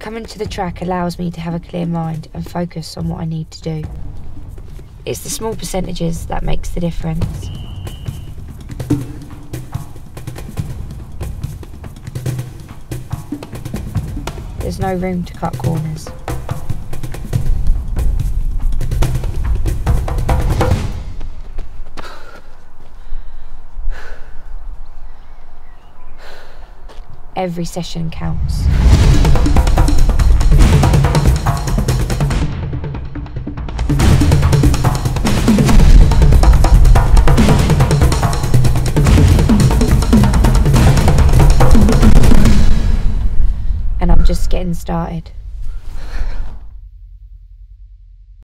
Coming to the track allows me to have a clear mind and focus on what I need to do. It's the small percentages that makes the difference. There's no room to cut corners. Every session counts. And I'm just getting started.